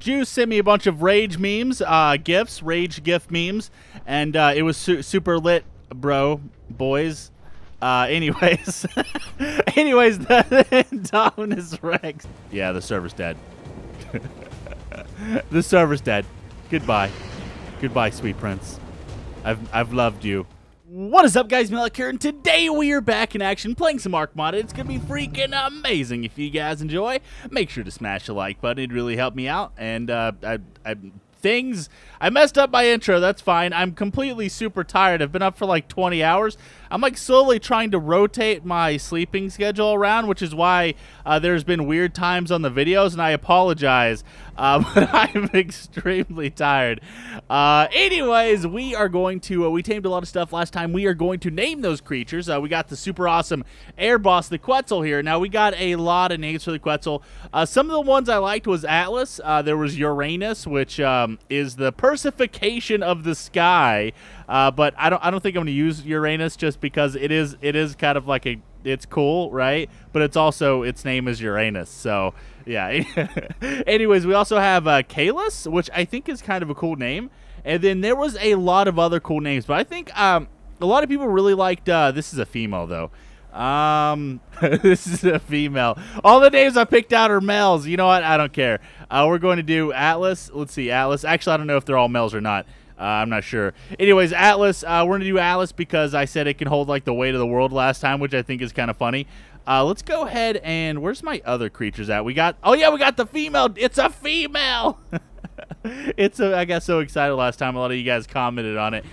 Jew sent me a bunch of rage memes, gifs, rage gif memes, and it was super lit, bro, boys. Anyways, the Indominus Rex. Yeah, the server's dead. The server's dead. Goodbye. Goodbye, sweet prince. I've loved you. What is up, guys? Malik here, and today we are back in action playing some Ark Mod. It's gonna be freaking amazing. If you guys enjoy, make sure to smash the like button. It'd really help me out. And I messed up my intro. That's fine. I'm completely super tired. I've been up for like 20 hours. I'm like slowly trying to rotate my sleeping schedule around, which is why there's been weird times on the videos, and I apologize, but I'm extremely tired. Anyways, we are going to we tamed a lot of stuff last time. We are going to name those creatures. We got the super awesome air boss, the Quetzal, here. Now, we got a lot of names for the Quetzal. Some of the ones I liked was Atlas. There was Uranus, which is the personification of the sky, but I don't think I'm gonna use Uranus just because it is kind of like a, it's cool, right? But it's also, its name is Uranus, so yeah. Anyways, we also have Kalus, which I think is kind of a cool name, and then there was a lot of other cool names, but I think a lot of people really liked this is a female though. This is a female. All the names I picked out are males. You know what? I don't care. We're going to do Atlas. Let's see, Atlas. Actually, I don't know if they're all males or not. I'm not sure. Anyways, Atlas. We're going to do Atlas because I said it can hold like the weight of the world last time, which I think is kind of funny. Let's go ahead and where's my other creatures at? We got, oh yeah, we got the female. It's a female. I got so excited last time. A lot of you guys commented on it.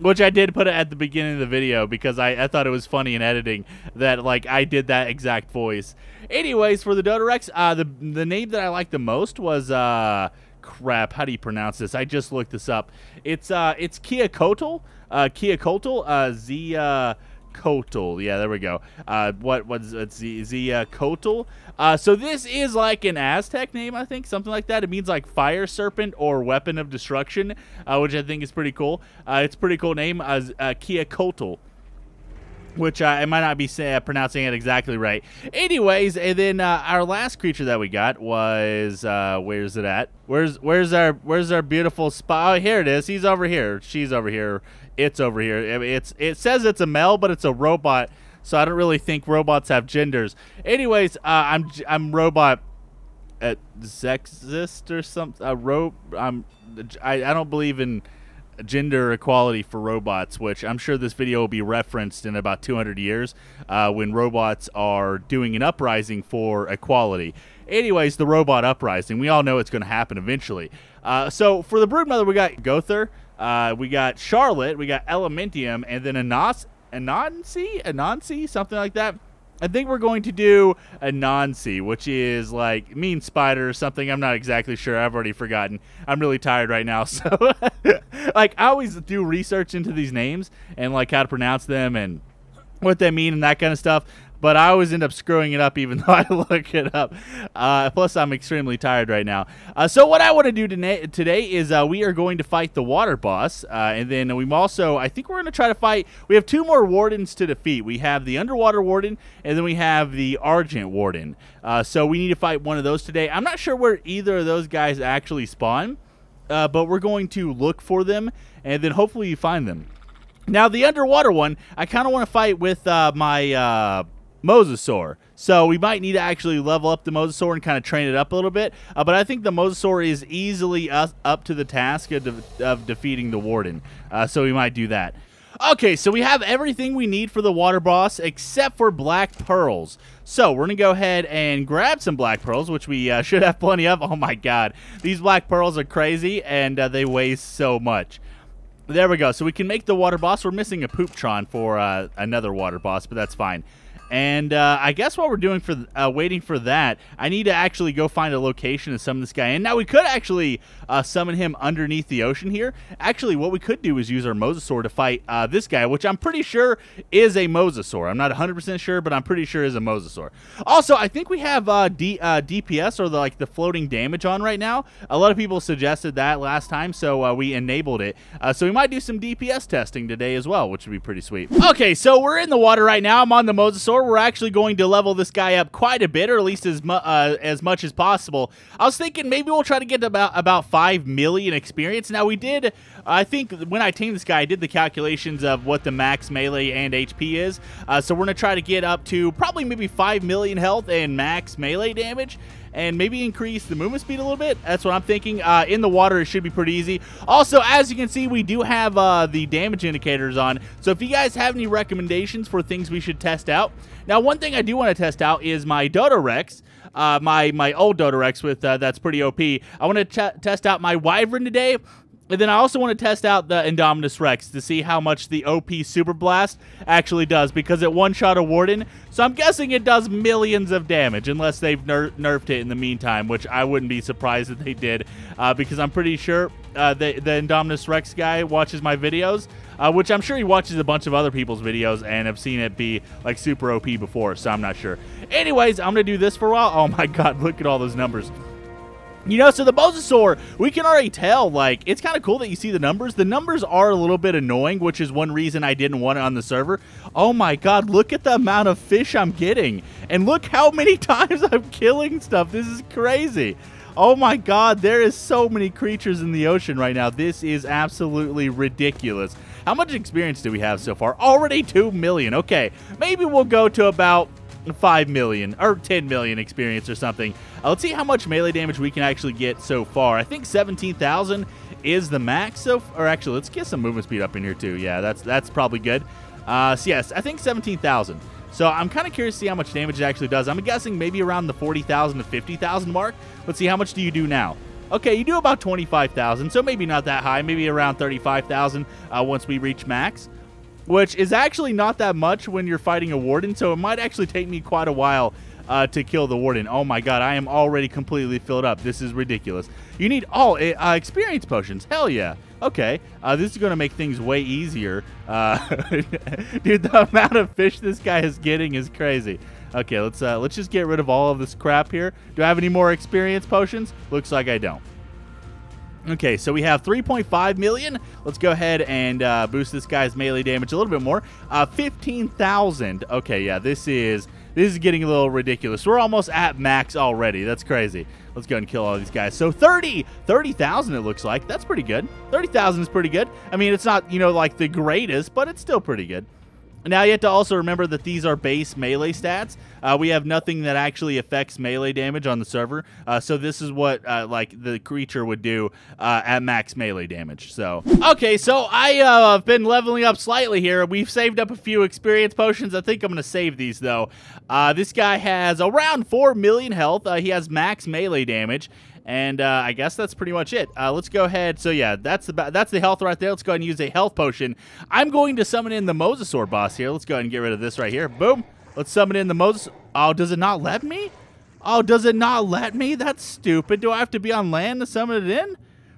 Which I did put it at the beginning of the video because I thought it was funny in editing that, like, I did that exact voice. Anyways, for the DotaRex, the name that I liked the most was, crap, how do you pronounce this? I just looked this up. It's Kiakoatl, Kiakoatl. Yeah, there we go. What's Ziakotal? So this is like an Aztec name, I think, something like that. It means like fire serpent or weapon of destruction, which I think is pretty cool. It's a pretty cool name, Kiakoatl, which I might not be pronouncing it exactly right. Anyways, and then our last creature that we got was where's it at? Where's our beautiful spot? Oh, here it is. He's over here. She's over here. It's over here. It says it's a male, but it's a robot, so I don't really think robots have genders. Anyways, I'm robot sexist or something. I don't believe in gender equality for robots, which I'm sure this video will be referenced in about 200 years when robots are doing an uprising for equality. Anyways, the robot uprising, we all know it's going to happen eventually. So for the broodmother, we got Gother, we got Charlotte, we got Elementium, and then Anansi, something like that. I think we're going to do Anansi, which is like mean spider or something. I'm not exactly sure. I've already forgotten. I'm really tired right now. So like I always do research into these names and like how to pronounce them and what they mean and that kind of stuff. But I always end up screwing it up even though I look it up. Plus, I'm extremely tired right now. So what I want to do today is we are going to fight the water boss. And then we also, I think we're going to try to fight. We have two more wardens to defeat. We have the underwater warden, and then we have the Argent warden. So we need to fight one of those today. I'm not sure where either of those guys actually spawn. But we're going to look for them, and then hopefully you find them. Now, the underwater one, I kind of want to fight with my... Mosasaur. So we might need to actually level up the Mosasaur and kind of train it up a little bit. But I think the Mosasaur is easily up to the task of defeating the Warden. So we might do that. Okay, so we have everything we need for the water boss except for black pearls. So we're going to go ahead and grab some black pearls, which we should have plenty of. Oh my god. These black pearls are crazy and they weigh so much. There we go. So we can make the water boss. We're missing a Pooptron for another water boss, but that's fine. And I guess while we're doing waiting for that, I need to actually go find a location to summon this guy in. Now, we could actually summon him underneath the ocean here. Actually, what we could do is use our Mosasaur to fight this guy, which I'm pretty sure is a Mosasaur. I'm not 100% sure, but I'm pretty sure is a Mosasaur. Also, I think we have DPS, or the floating damage on right now. A lot of people suggested that last time, so we enabled it. So we might do some DPS testing today as well, which would be pretty sweet. Okay, so we're in the water right now. I'm on the Mosasaur. Mosasaur, we're actually going to level this guy up quite a bit, or at least as much as possible. I was thinking maybe we'll try to get about 5 million experience. Now, we did, I think when I tamed this guy, I did the calculations of what the max melee and HP is. So we're going to try to get up to probably maybe 5 million health and max melee damage, and maybe increase the movement speed a little bit. That's what I'm thinking. In the water, it should be pretty easy. Also, as you can see, we do have the damage indicators on. So if you guys have any recommendations for things we should test out. Now, one thing I do want to test out is my DotaRex. My old DotaRex with that's pretty OP. I want to test out my Wyvern today. And then I also want to test out the Indominus Rex to see how much the OP Super Blast actually does, because it one-shot a Warden, so I'm guessing it does millions of damage, unless they've nerfed it in the meantime, which I wouldn't be surprised if they did, because I'm pretty sure the Indominus Rex guy watches my videos, which I'm sure he watches a bunch of other people's videos and have seen it be like super OP before, so I'm not sure. Anyways, I'm going to do this for a while. Oh my god, look at all those numbers. You know, so the Mosasaur, we can already tell, like, it's kind of cool that you see the numbers. The numbers are a little bit annoying, which is one reason I didn't want it on the server. Oh my god, look at the amount of fish I'm getting. And look how many times I'm killing stuff. This is crazy. Oh my god, there is so many creatures in the ocean right now. This is absolutely ridiculous. How much experience do we have so far? Already 2 million. Okay, maybe we'll go to about 5 million or 10 million experience or something. Let's see how much melee damage we can actually get so far. I think 17,000 is the max. So, or actually, let's get some movement speed up in here too. Yeah, that's probably good. So yes, I think 17,000. So I'm kind of curious to see how much damage it actually does. I'm guessing maybe around the 40,000 to 50,000 mark. Let's see, how much do you do now? Okay, you do about 25,000, so maybe not that high. Maybe around 35,000 once we reach max, which is actually not that much when you're fighting a Warden, so it might actually take me quite a while to kill the Warden. Oh my god, I am already completely filled up. This is ridiculous. You need all experience potions. Hell yeah. Okay, this is going to make things way easier. Dude, the amount of fish this guy is getting is crazy. Okay, let's just get rid of all of this crap here. Do I have any more experience potions? Looks like I don't. Okay, so we have 3.5 million. Let's go ahead and boost this guy's melee damage a little bit more. 15,000. Okay, yeah, this is getting a little ridiculous. We're almost at max already. That's crazy. Let's go and kill all these guys. So 30,000 it looks like. That's pretty good. 30,000 is pretty good. I mean, it's not, you know, like the greatest, but it's still pretty good. Now, you have to also remember that these are base melee stats. We have nothing that actually affects melee damage on the server. So this is what, like, the creature would do at max melee damage. So, okay, so I have been leveling up slightly here. We've saved up a few experience potions. I think I'm going to save these, though. This guy has around 4 million health. He has max melee damage. And I guess that's pretty much it. Let's go ahead. So yeah, that's the health right there. Let's go ahead and use a health potion. I'm going to summon in the Mosasaur boss here. Let's go ahead and get rid of this right here. Boom. Let's summon in the Mosasaur. Oh, does it not let me? Oh, does it not let me? That's stupid. Do I have to be on land to summon it in?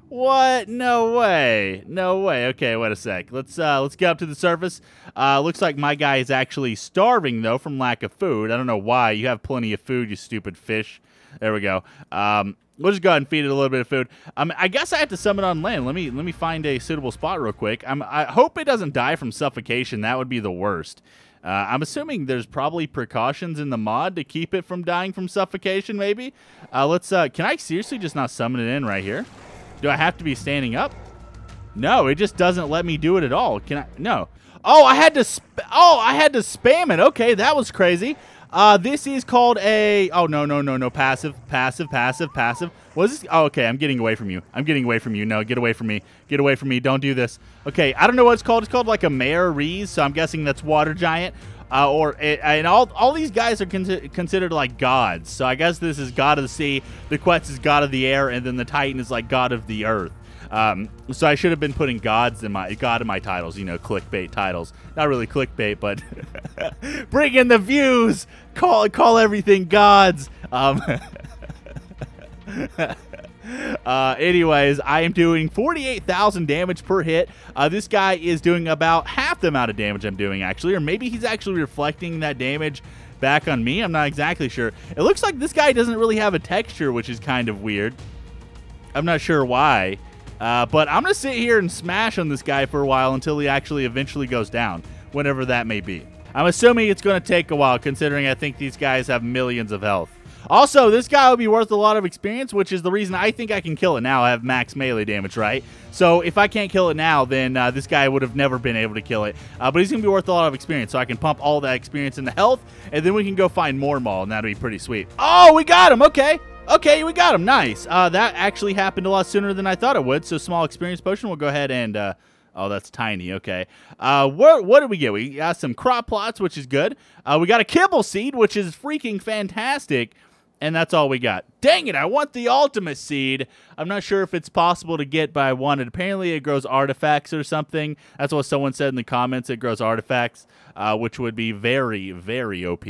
What? No way. No way. Okay, wait a sec. Let's get up to the surface. Looks like my guy is actually starving, though, from lack of food. I don't know why. You have plenty of food, you stupid fish. There we go. We'll just go ahead and feed it a little bit of food. I guess I have to summon on land. Let me find a suitable spot real quick. I hope it doesn't die from suffocation. That would be the worst. I'm assuming there's probably precautions in the mod to keep it from dying from suffocation, maybe. Can I seriously just not summon it in right here? Do I have to be standing up? No, it just doesn't let me do it at all. Can I? No. Oh, I had to spam it. Okay, that was crazy. This is called a... Oh, no. Passive. What is this? Oh, okay. I'm getting away from you. No, get away from me. Don't do this. Okay, I don't know what it's called. It's called like a Mareeze, so I'm guessing that's Water Giant. And all these guys are considered like gods. So I guess this is God of the Sea, the Quetz is God of the Air, and then the Titan is like God of the Earth. So I should have been putting gods in my titles, you know, clickbait titles. Not really clickbait, but bring in the views. Call everything gods. Anyways, I am doing 48,000 damage per hit. This guy is doing about half the amount of damage I'm doing, actually, or maybe he's actually reflecting that damage back on me. I'm not exactly sure. It looks like this guy doesn't really have a texture, which is kind of weird. I'm not sure why. But I'm going to sit here and smash on this guy for a while until he actually eventually goes down, whenever that may be. I'm assuming it's going to take a while, considering I think these guys have millions of health. Also, this guy will be worth a lot of experience, which is the reason I think I can kill it now. I have max melee damage, right? So if I can't kill it now, then this guy would have never been able to kill it. But he's going to be worth a lot of experience, so I can pump all that experience into health, and then we can go find Mormaw, and that'll be pretty sweet. Oh, we got him! Okay! Okay, we got him. Nice. That actually happened a lot sooner than I thought it would, so small experience potion. We'll go ahead and... oh, that's tiny. Okay. What did we get? We got some crop plots, which is good. We got a kibble seed, which is freaking fantastic. And that's all we got. Dang it, I want the ultimate seed. I'm not sure if it's possible to get, but I want it. Apparently, it grows artifacts or something. That's what someone said in the comments. It grows artifacts, which would be very, very OP.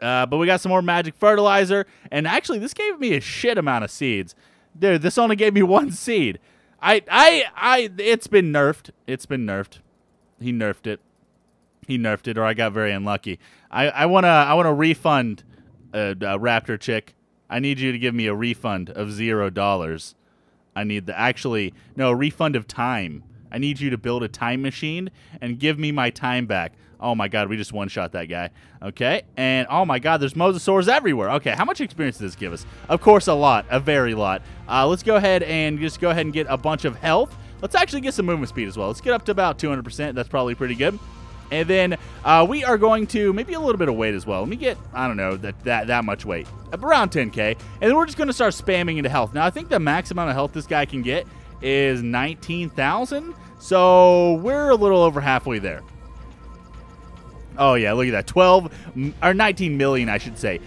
But we got some more magic fertilizer. And actually, this gave me a shit amount of seeds. Dude, this only gave me one seed. It's been nerfed. It's been nerfed. He nerfed it. He nerfed it, or I got very unlucky. I wanna refund a raptor chick. I need you to give me a refund of $0. I need the a refund of time. I need you to build a time machine and give me my time back. Oh my god, we just one-shot that guy. Okay, and oh my god, there's mosasaurs everywhere. Okay, how much experience does this give us? Of course, a lot. A very lot. Let's go ahead and get a bunch of health. Let's actually get some movement speed as well. Let's get up to about 200%. That's probably pretty good. And then we are going to maybe a little bit of weight as well. Let me get, I don't know, that much weight. Around 10K. And then we're just going to start spamming into health. Now, I think the max amount of health this guy can get is 19,000. So we're a little over halfway there. Oh, yeah, look at that. 12, or 19 million, I should say.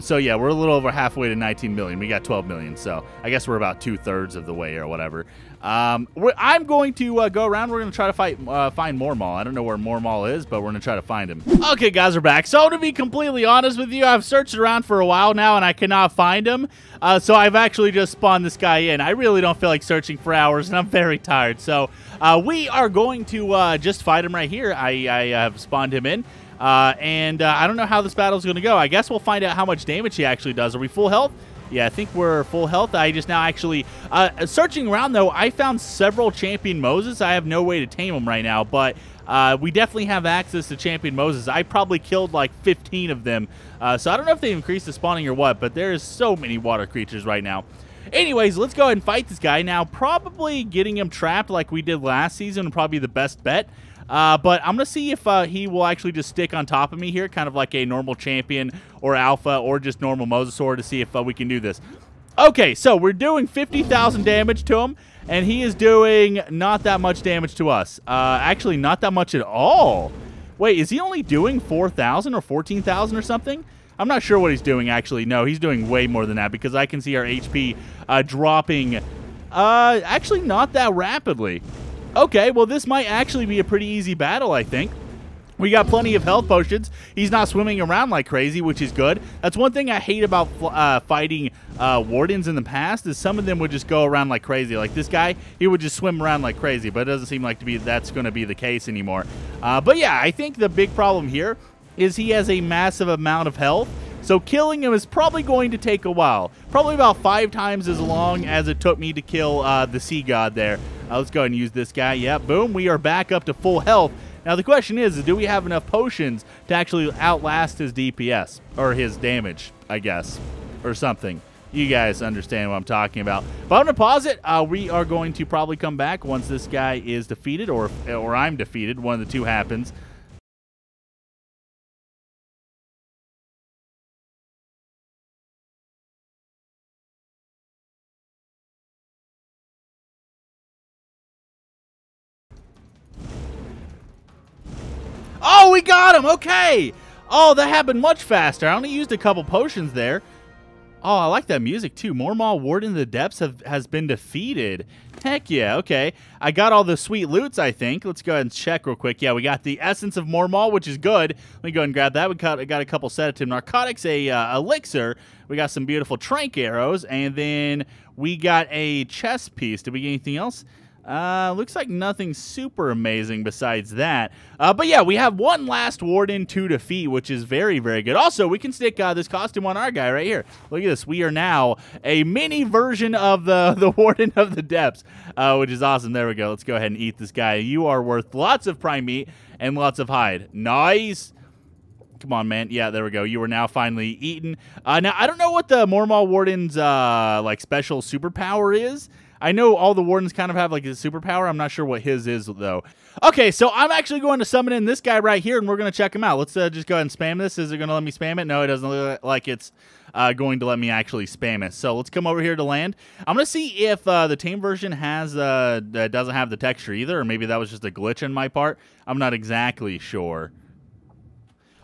So, yeah, we're a little over halfway to 19 million. We got 12 million, so I guess we're about two-thirds of the way or whatever. I'm going to go around. We're going to try to find Mormaw. I don't know where Mormaw is, but we're going to try to find him. Okay, guys, we're back. So, to be completely honest with you, I've searched around for a while now, and I cannot find him. So, I've actually just spawned this guy in. I really don't feel like searching for hours, and I'm very tired. So, we are going to just fight him right here. I have spawned him in. I don't know how this battle's going to go. I guess we'll find out how much damage he actually does. Are we full health? Yeah, I think we're full health. I just now actually... searching around, though, I found several Champion Moses. I have no way to tame them right now, but we definitely have access to Champion Moses. I probably killed, like, 15 of them. So I don't know if they increased the spawning or what, but there is so many water creatures right now. Anyways, let's go ahead and fight this guy. Now, probably getting him trapped like we did last season would probably be the best bet. But I'm going to see if he will actually just stick on top of me here, kind of like a normal champion or alpha or just normal mosasaur, to see if we can do this. Okay, so we're doing 50,000 damage to him, and he is doing not that much damage to us. Actually, not that much at all. Wait, is he only doing 4,000 or 14,000 or something? I'm not sure what he's doing, actually. No, he's doing way more than that because I can see our HP dropping actually not that rapidly. Okay, well, this might actually be a pretty easy battle, I think. We got plenty of health potions. He's not swimming around like crazy, which is good. That's one thing I hate about fighting wardens in the past is some of them would just go around like crazy. Like this guy, he would just swim around like crazy, but it doesn't seem like that's going to be the case anymore. But yeah, I think the big problem here is he has a massive amount of health. So killing him is probably going to take a while. Probably about 5 times as long as it took me to kill the sea god there. Let's go ahead and use this guy. Yeah, boom. We are back up to full health. Now, the question is, do we have enough potions to actually outlast his DPS? Or his damage, I guess. Or something. You guys understand what I'm talking about. But I'm going to pause it. We are going to probably come back once this guy is defeated or I'm defeated. One of the two happens. Oh, we got him! Okay! Oh, that happened much faster. I only used a couple potions there. Oh, I like that music, too. Mormaw, Warden of the Depths has been defeated. Heck yeah, okay. I got all the sweet loots, I think. Let's go ahead and check real quick. Yeah, we got the Essence of Mormaw, which is good. Let me go ahead and grab that. We got a couple sedative narcotics, a elixir. We got some beautiful trank arrows, and then we got a chest piece. Did we get anything else? Looks like nothing super amazing besides that. But yeah, we have one last Warden to defeat, which is very, very good. Also, we can stick this costume on our guy right here. Look at this. We are now a mini version of the Warden of the Depths, which is awesome. There we go. Let's go ahead and eat this guy. You are worth lots of prime meat and lots of hide. Nice. Come on, man. Yeah, there we go. You are now finally eaten. Now, I don't know what the Mormaw Warden's, like, special superpower is. I know all the Wardens kind of have, like, a superpower. I'm not sure what his is, though. Okay, so I'm actually going to summon in this guy right here, and we're going to check him out. Let's just go ahead and spam this. Is it going to let me spam it? No, it doesn't look like it's going to let me actually spam it. So let's come over here to land. I'm going to see if the tame version has doesn't have the texture either, or maybe that was just a glitch on my part. I'm not exactly sure.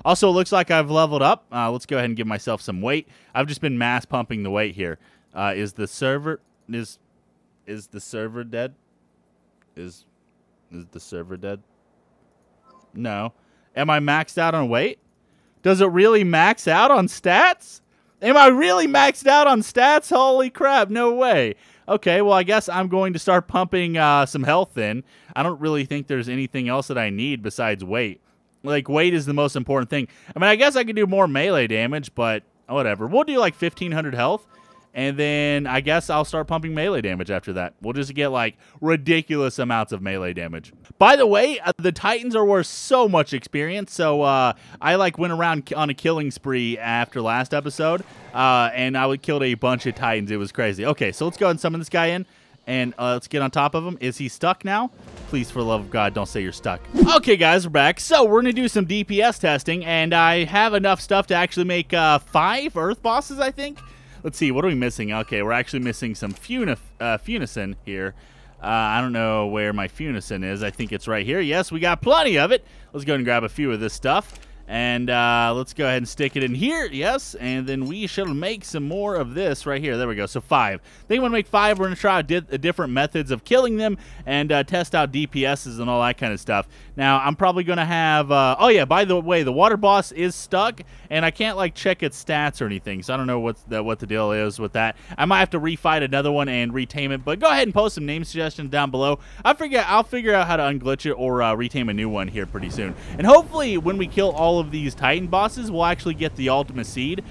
Also, it looks like I've leveled up. Let's go ahead and give myself some weight. I've just been mass pumping the weight here. Is the server is the server dead? Is the server dead? No. Am I maxed out on weight? Does it really max out on stats? Am I really maxed out on stats? Holy crap, no way. Okay, well, I guess I'm going to start pumping some health in. I don't really think there's anything else that I need besides weight. Like, weight is the most important thing. I mean, I guess I could do more melee damage, but whatever. We'll do, like, 1,500 health, and then I guess I'll start pumping melee damage after that. We'll just get, like, ridiculous amounts of melee damage. By the way, the Titans are worth so much experience, so I, like, went around on a killing spree after last episode, and I killed a bunch of Titans. It was crazy. Okay, so let's go ahead and summon this guy in. And let's get on top of him. Is he stuck now? Please, for the love of God, don't say you're stuck. Okay, guys, we're back. So we're going to do some DPS testing, and I have enough stuff to actually make 5 Earth bosses, I think. Let's see. What are we missing? Okay, we're actually missing some Funisin here. I don't know where my Funisin is. I think it's right here. Yes, we got plenty of it. Let's go ahead and grab a few of this stuff. And let's go ahead and stick it in here. Yes, and then we shall make some more of this right here. There we go. So 5. They want to make 5. We're going to try out different methods of killing them and test out DPSs and all that kind of stuff. Now, I'm probably going to have... oh, yeah, by the way, the water boss is stuck, and I can't, like, check its stats or anything, so I don't know what the deal is with that. I might have to refight another one and retame it, but go ahead and post some name suggestions down below. I'll figure out how to unglitch it or retame a new one here pretty soon. And hopefully, when we kill all of these Titan bosses, we'll actually get the ultimate seed,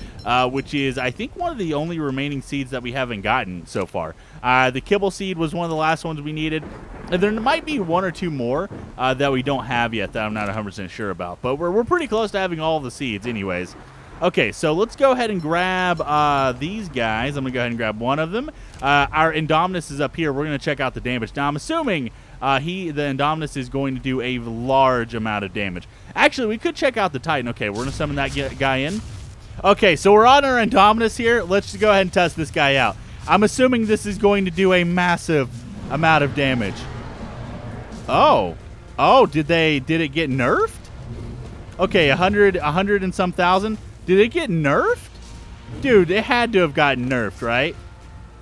which is, I think, one of the only remaining seeds that we haven't gotten so far. The Kibble seed was one of the last ones we needed. There might be one or two more that we don't have yet that I'm not 100% sure about, but we're pretty close to having all the seeds anyways. Okay, so let's go ahead and grab these guys. I'm going to go ahead and grab one of them. Our Indominus is up here. We're going to check out the damage. Now, I'm assuming the Indominus is going to do a large amount of damage. Actually, we could check out the Titan. Okay, we're going to summon that guy in. Okay, so we're on our Indominus here. Let's just go ahead and test this guy out. I'm assuming this is going to do a massive amount of damage. Oh. Oh, did it get nerfed? Okay, 100 and some thousand. Did it get nerfed? Dude, it had to have gotten nerfed, right?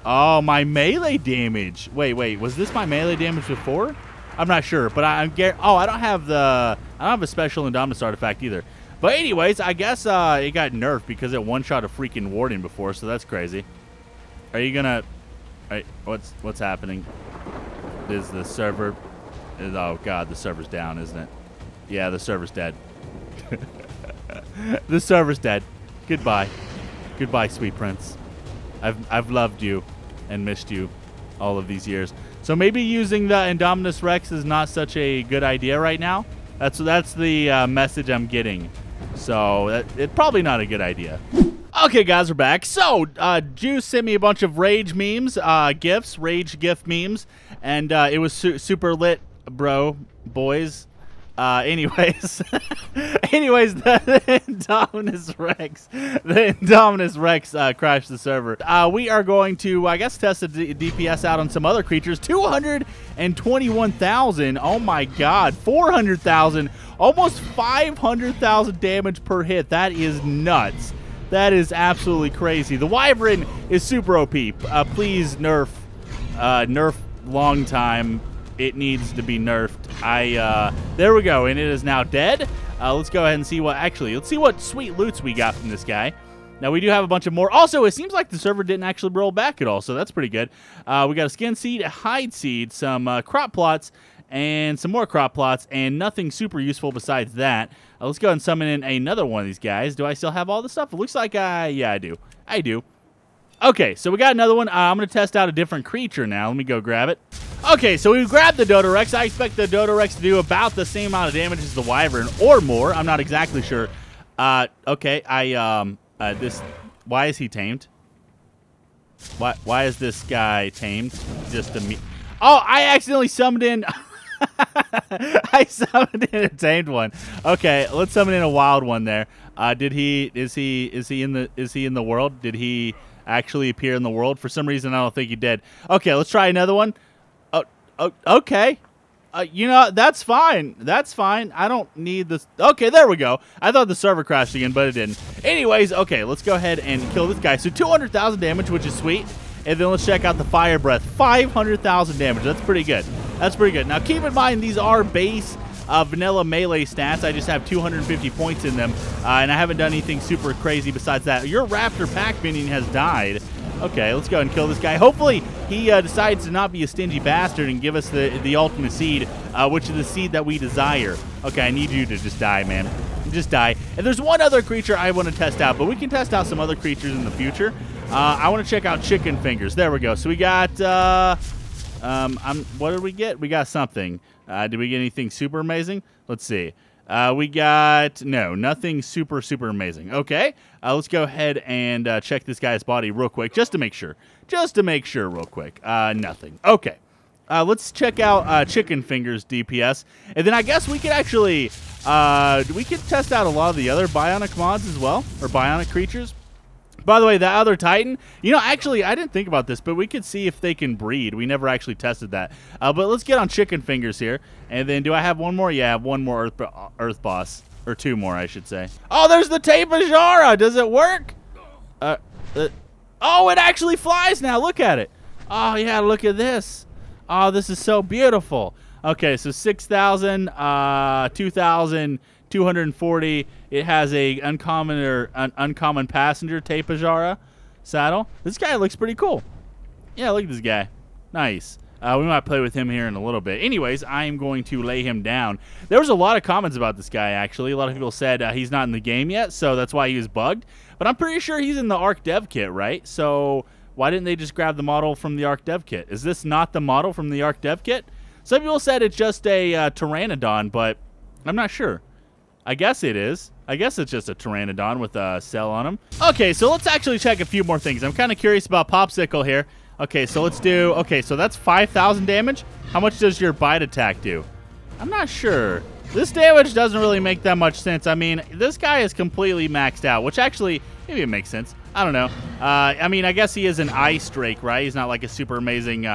Oh, my melee damage. Wait, was this my melee damage before? I'm not sure, but oh, I don't have a special Indominus artifact either. But anyways, I guess it got nerfed because it one-shot a freaking Warden before, so that's crazy. Are you gonna... what's happening? Is the server... Oh, God, the server's down, isn't it? Yeah, the server's dead. The server's dead. Goodbye. Goodbye, sweet prince. I've loved you and missed you all of these years. So maybe using the Indominus Rex is not such a good idea right now. That's the message I'm getting. So it's probably not a good idea. Okay, guys, we're back. So, Juice sent me a bunch of rage memes, rage gift memes, and it was super lit, bro, boys. Anyways, the Indominus Rex, crashed the server. We are going to, I guess, test the DPS out on some other creatures. 221,000. Oh my God, 400,000, almost 500,000 damage per hit. That is nuts. That is absolutely crazy. The Wyvern is super OP. Please nerf long time. It needs to be nerfed. There we go, and it is now dead. Let's go ahead and see what, let's see what sweet loots we got from this guy. Now, we do have a bunch of more. Also, it seems like the server didn't actually roll back at all, so that's pretty good. We got a skin seed, a hide seed, some crop plots, and some more crop plots, and nothing super useful besides that. Let's go ahead and summon in another one of these guys. Do I still have all this stuff? It looks like I... yeah, I do. I do. Okay, so we got another one. I'm going to test out a different creature now. Let me go grab it. Okay, so we grabbed the Dodorex. I expect the Dodorex to do about the same amount of damage as the Wyvern, or more. I'm not exactly sure. Okay, why is he tamed? Why is this guy tamed? Just to me. Oh, I accidentally summoned in... I summoned in a tamed one. Okay, let's summon in a wild one there. Is he in the world? Did he actually appear in the world? For some reason, I don't think he did. Okay, let's try another one. Oh okay. You know, that's fine. That's fine. I don't need this. Okay, there we go. I thought the server crashed again, but it didn't. Anyways, okay, let's go ahead and kill this guy. So 200,000 damage, which is sweet. And then let's check out the fire breath. 500,000 damage. That's pretty good. That's pretty good. Now, keep in mind, these are base vanilla melee stats. I just have 250 points in them, and I haven't done anything super crazy besides that. Your Raptor Pack minion has died. Okay, let's go and kill this guy. Hopefully, he decides to not be a stingy bastard and give us the ultimate seed, which is the seed that we desire. Okay, I need you to just die, man. Just die. And there's one other creature I want to test out, but we can test out some other creatures in the future. I want to check out Chicken Fingers. There we go. So we got... what did we get? We got something. Did we get anything super amazing? Let's see. We got... no, nothing super, super amazing. Okay. Let's go ahead and check this guy's body real quick, just to make sure. Just to make sure real quick. Nothing. Okay. Let's check out Chicken Fingers DPS. And then I guess we could actually... we could test out a lot of the other bionic mods as well, or bionic creatures. By the way, that other Titan, you know, actually, I didn't think about this, but we could see if they can breed. We never actually tested that. But let's get on Chicken Fingers here. And then do I have one more? Yeah, I have one more Earth Boss. Or two more, I should say. Oh, there's the Tapejara. Does it work? Oh, it actually flies now. Look at it. Oh, yeah, look at this. Oh, this is so beautiful. Okay, so 6,000, 2,240. It has a uncommon or an uncommon passenger Tapejara saddle. This guy looks pretty cool. Yeah, look at this guy. Nice. We might play with him here in a little bit. Anyways, I am going to lay him down. There was a lot of comments about this guy, actually. A lot of people said he's not in the game yet, so that's why he was bugged. But I'm pretty sure he's in the Ark Dev Kit, right? So why didn't they just grab the model from the Ark Dev Kit? Is this not the model from the Ark Dev Kit? Some people said it's just a Tyrannodon, but I'm not sure. I guess it is. I guess it's just a Tyrannodon with a cell on him. Okay, so let's actually check a few more things. I'm kind of curious about Popsicle here. Okay, so let's do... okay, so that's 5,000 damage. How much does your bite attack do? I'm not sure. This damage doesn't really make that much sense. I mean, this guy is completely maxed out, which actually, maybe it makes sense. I don't know. I mean, I guess he is an ice drake, right? He's not like a super amazing...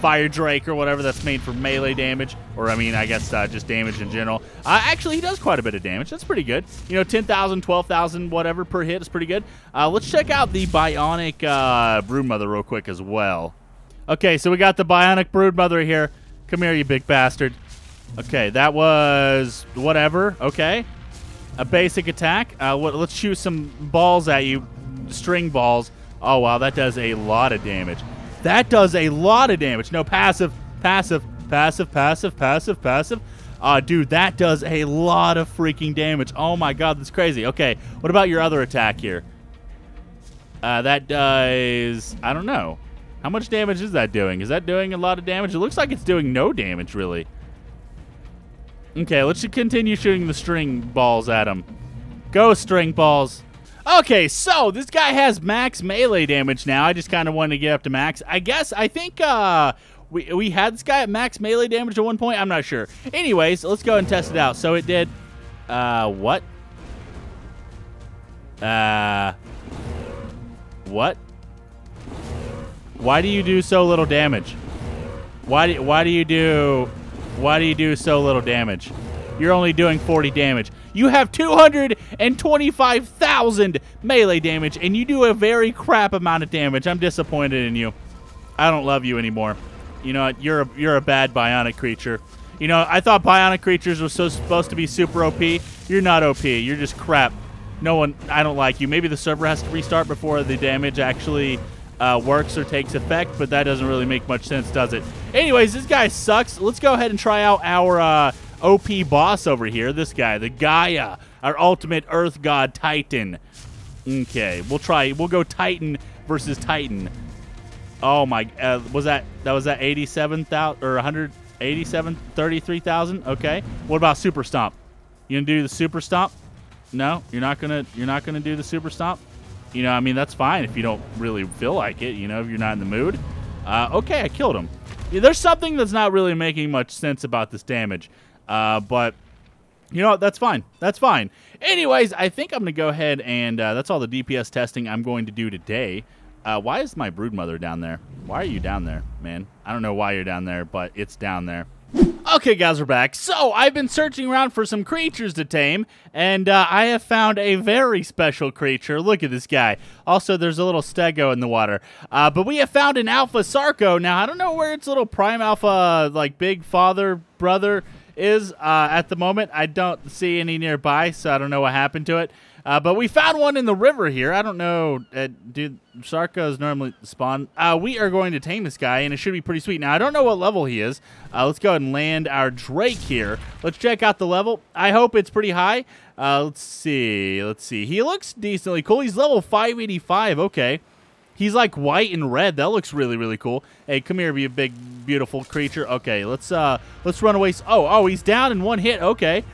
fire drake or whatever that's made for melee damage, or I mean, I guess just damage in general. Actually, he does quite a bit of damage. That's pretty good. You know, 10,000, 12,000, whatever per hit is pretty good. Let's check out the bionic broodmother real quick as well. Okay, so we got the bionic broodmother here. Come here, you big bastard. Okay, that was whatever. Okay, a basic attack. Let's shoot some balls at you, string balls. Oh wow, that does a lot of damage. That does a lot of damage. No, passive, passive, passive, passive, passive, passive. Dude, that does a lot of freaking damage. Oh my god, that's crazy. Okay, what about your other attack here? That does... I don't know. How much damage is that doing? Is that doing a lot of damage? It looks like it's doing no damage, really. Okay, let's continue shooting the string balls at him. Go, string balls. Okay, so this guy has max melee damage now. I just kind of wanted to get up to max. I guess, I think we had this guy at max melee damage at one point. I'm not sure. Anyways, let's go and test it out. So it did, what? Why do you do so little damage? Why do you do so little damage? You're only doing 40 damage. You have 225,000 melee damage, and you do a very crap amount of damage. I'm disappointed in you. I don't love you anymore. You know what? You're a bad bionic creature. You know, I thought bionic creatures were supposed to be super OP. You're not OP. You're just crap. no one, I don't like you. Maybe the server has to restart before the damage actually works or takes effect, but that doesn't really make much sense, does it? Anyways, this guy sucks. Let's go ahead and try out our OP boss over here. This guy, the Gaia, our ultimate Earth God Titan. Okay, we'll try. We'll go Titan versus Titan. Oh my, was that 87,000 or 187, 33,000? Okay. What about Super Stomp? You gonna do the Super Stomp? No, you're not gonna do the Super Stomp. You know, I mean, that's fine if you don't really feel like it. You know, if you're not in the mood. Okay, I killed him. Yeah, there's something that's not really making much sense about this damage, but you know what? That's fine. That's fine. Anyways, I think I'm gonna go ahead and that's all the DPS testing I'm going to do today. Why is my broodmother down there? Why are you down there, man? I don't know why you're down there, but it's down there. Okay, guys, we're back. So I've been searching around for some creatures to tame, and I have found a very special creature. Look at this guy. Also, there's a little stego in the water. But we have found an alpha sarco. Now, I don't know where its little prime alpha, like, big father, brother is at the moment. I don't see any nearby, so I don't know what happened to it. But we found one in the river here. I don't know. Dude, sarcos normally spawn. We are going to tame this guy, and it should be pretty sweet. Now, I don't know what level he is. Let's go ahead and land our Drake here. Let's check out the level. I hope it's pretty high. Let's see. Let's see. He looks decently cool. He's level 585. Okay. He's like white and red. That looks really, really cool. Hey, come here, you big, beautiful creature. Okay, let's run away. Oh, he's down in one hit. Okay.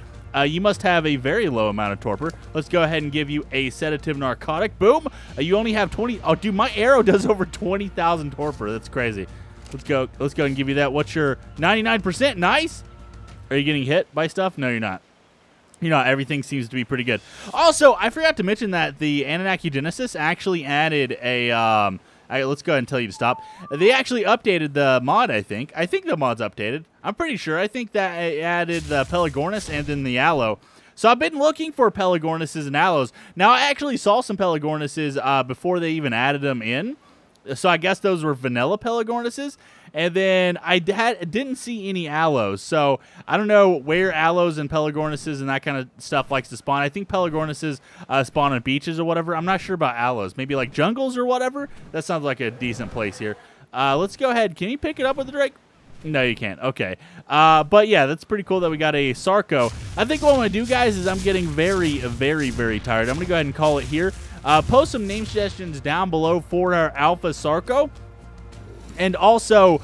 You must have a very low amount of torpor. Let's go ahead and give you a sedative narcotic. Boom. You only have 20. Oh, dude, my arrow does over 20,000 torpor. That's crazy. Let's go and give you that. What's your 99%? Nice. Are you getting hit by stuff? No, you're not. You know, everything seems to be pretty good. Also, I forgot to mention that the Anunnaki Genesis actually added a... let's go ahead and tell you to stop. They actually updated the mod, I think. I think the mod's updated. I'm pretty sure. I think that it added the Pelagornis and then the Aloe. So I've been looking for Pelagornises and Aloes. Now, I actually saw some Pelagornises before they even added them in. So I guess those were vanilla Pelagornises. And then I didn't see any Aloes. So I don't know where Aloes and Pelagornises and that kind of stuff likes to spawn. I think Pelagornises spawn on beaches or whatever. I'm not sure about Aloes. Maybe like jungles or whatever. That sounds like a decent place here. Let's go ahead. Can you pick it up with the Drake? No, you can't. Okay. But yeah, that's pretty cool that we got a Sarco. I think what I'm going to do, guys, is I'm getting very, very, very tired. I'm going to go ahead and call it here. Post some name suggestions down below for our Alpha Sarco. And also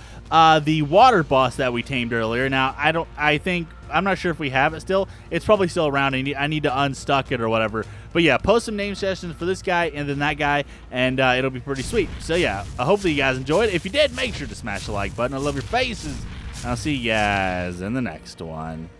the water boss that we tamed earlier. Now, I'm not sure if we have it still. It's probably still around. I need to unstuck it or whatever. But yeah, post some name suggestions for this guy and then that guy, and it'll be pretty sweet. So yeah, hopefully you guys enjoyed. If you did, make sure to smash the like button. I love your faces. I'll see you guys in the next one.